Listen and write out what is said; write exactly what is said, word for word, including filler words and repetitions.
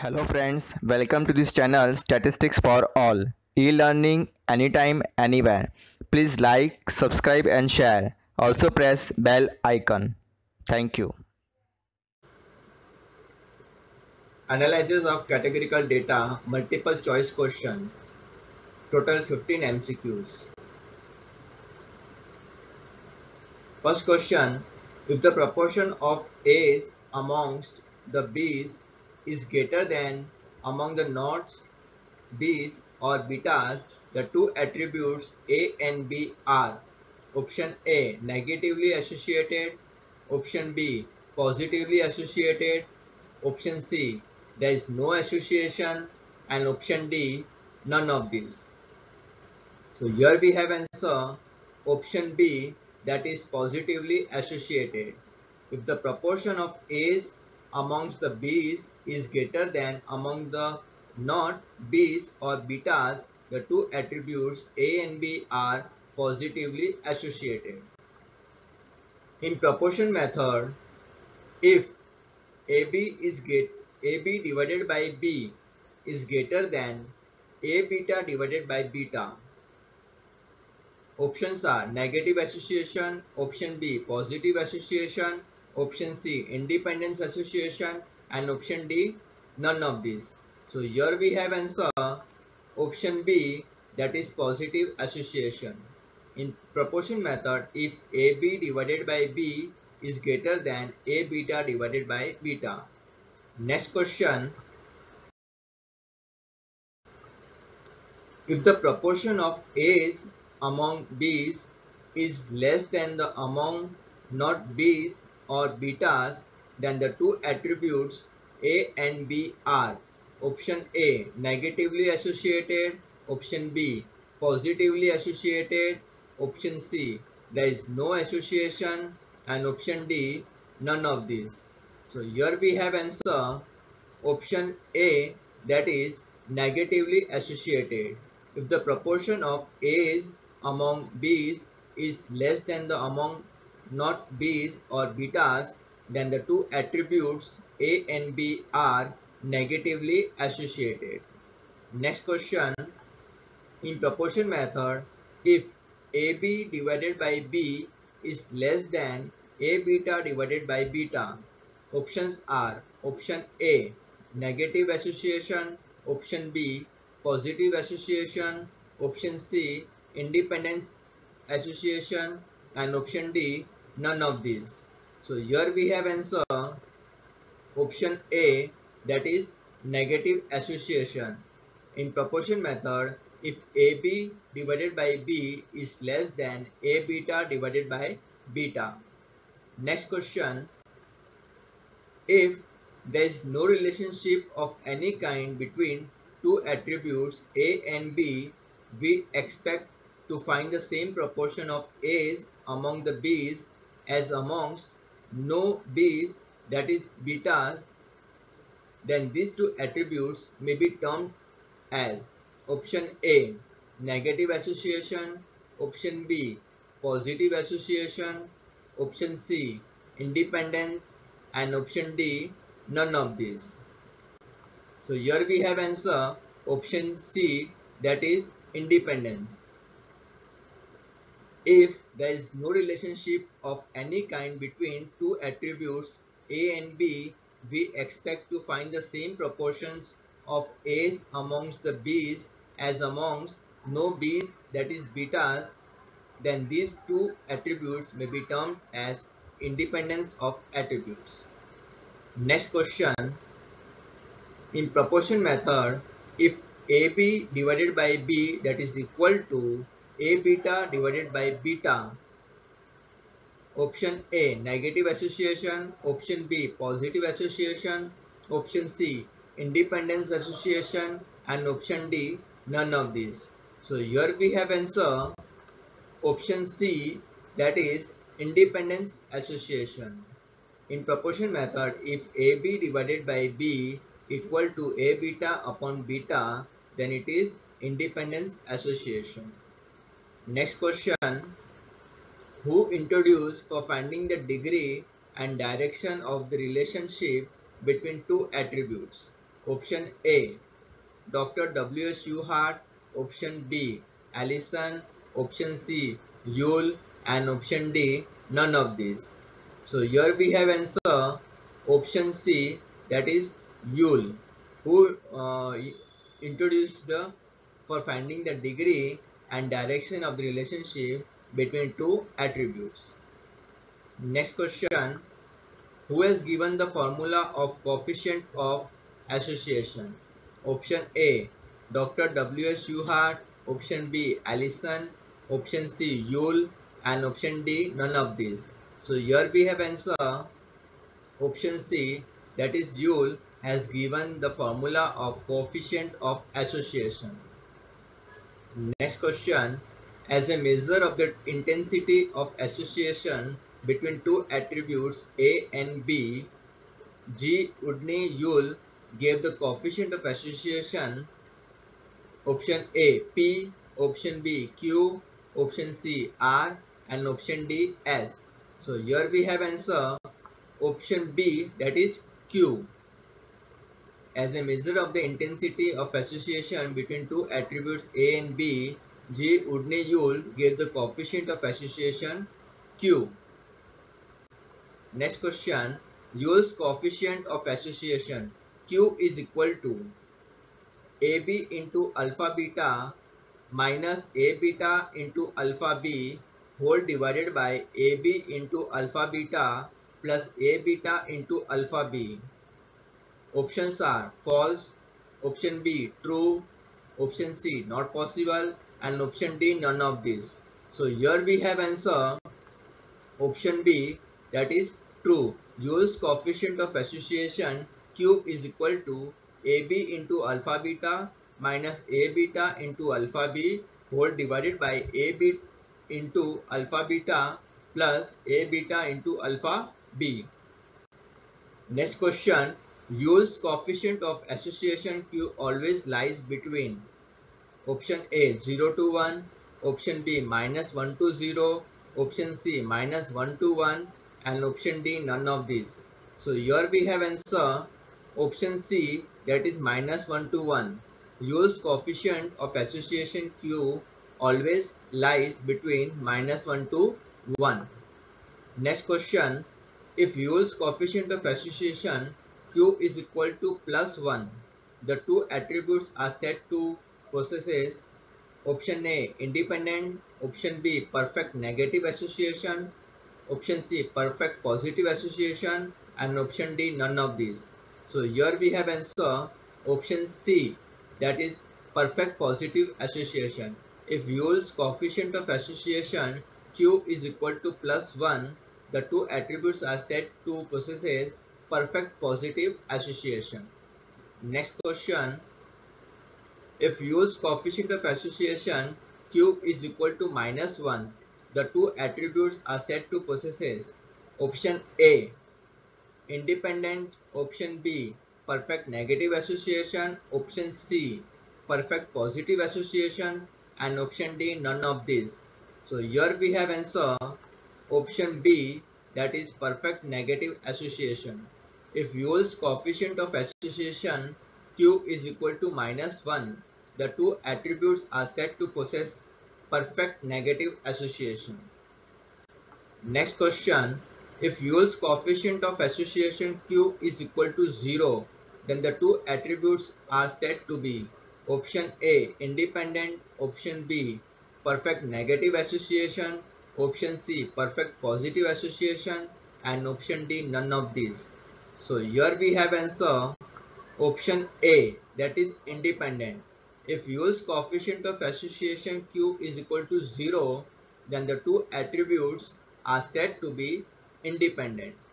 Hello friends, welcome to this channel Statistics for All, e-learning anytime anywhere. Please like, subscribe and share. Also press bell icon. Thank you. Analysis of categorical data, multiple choice questions, total fifteen M C Qs. First question, if the proportion of A's amongst the B's is greater than among the nodes, B's or betas, the two attributes A and B are: option A, negatively associated, option B, positively associated, option C, there is no association, and option D, none of these. So here we have answer option B, that is positively associated. If the proportion of A's amongst the B's is greater than among the not B's or betas, the two attributes A and B are positively associated. In proportion method, if AB is great, AB divided by B is greater than A beta divided by beta, options are negative association, option B positive association, option C independence association, and option D none of these. So here we have answer option B, that is positive association. In proportion method, if A B divided by B is greater than A beta divided by beta. Next question, if the proportion of A's among B's is less than the among not B's or betas, then the two attributes A and B are: option A, negatively associated, option B, positively associated, option C, there is no association, and option D, none of these. So here we have answer option A, that is negatively associated. If the proportion of A's among B's is less than the among not B's or betas, then the two attributes A and B are negatively associated. Next question, in proportion method, if A B divided by B is less than A beta divided by beta, options are: option A, negative association, option B, positive association, option C, independence association, and option D, none of these. So here we have answer option A, that is negative association. In proportion method, if A B divided by B is less than A beta divided by beta. Next question, if there is no relationship of any kind between two attributes A and B, we expect to find the same proportion of A's among the B's as amongst no B's, that is betas, then these two attributes may be termed as: option A, negative association, option B, positive association, option C, independence, and option D, none of these. So here we have answer option C, that is independence. If there is no relationship of any kind between two attributes A and B, we expect to find the same proportions of A's amongst the B's as amongst no B's, that is betas, then these two attributes may be termed as independence of attributes. Next question, in proportion method, if A B divided by B, that is equal to A beta divided by beta, option A, negative association, option B, positive association, option C, independence association, and option D, none of these. So here we have answer option C, that is independence association. In proportion method, if A B divided by B equal to A beta upon beta, then it is independence association. Next question, who introduced for finding the degree and direction of the relationship between two attributes? Option A, Doctor W S Youhart. Option B, Allison. Option C, Yule. And option D, none of these. So here we have answer option C, that is Yule, who uh, introduced the for finding the degree and direction of the relationship between two attributes. Next question, who has given the formula of coefficient of association? Option A, Doctor W S Youhart. Option B, Allison. Option C, Yule. And option D, none of these. So here we have answer option C, that is Yule has given the formula of coefficient of association. Next question, as a measure of the intensity of association between two attributes A and B, G. Udny Yule gave the coefficient of association option A, P, option B, Q, option C, R, and option D, S. So here we have answer option B, that is Q. As a measure of the intensity of association between two attributes A and B, G. Udny Yule gave the coefficient of association Q. Next question, Yule's coefficient of association Q is equal to A B into alpha beta minus A beta into alpha B whole divided by A B into alpha beta plus A beta into alpha B. Options are false, option B true, option C not possible, and option D none of these. So here we have answer option B, that is true. Yule's coefficient of association Q is equal to A B into alpha beta minus A beta into alpha B whole divided by A B into alpha beta plus A beta into alpha B. Next question, Yule's coefficient of association Q always lies between option A, zero to one, option B, minus one to zero, option C, minus one to one, and option D, none of these. So here we have answer option C, that is minus one to one. Yule's coefficient of association Q always lies between minus one to one. Next question, if Yule's coefficient of association Q is equal to plus one, the two attributes are said to possess option A, independent, option B, perfect negative association, option C, perfect positive association, and option D, none of these. So here we have answer option C, that is perfect positive association. If Yule's coefficient of association Q is equal to plus one, the two attributes are said to possess perfect positive association. Next question, if Yule's coefficient of association Q is equal to minus one, the two attributes are said to possess option A, independent, option B, perfect negative association, option C, perfect positive association, and option D, none of these. So here we have answer option B, that is perfect negative association. If Yule's coefficient of association Q is equal to minus one, the two attributes are said to possess perfect negative association. Next question, if Yule's coefficient of association Q is equal to zero, then the two attributes are said to be option A, independent, option B, perfect negative association, option C, perfect positive association, and option D, none of these. So here we have answer option A, that is independent. If Yule's coefficient of association Q is equal to zero, then the two attributes are said to be independent.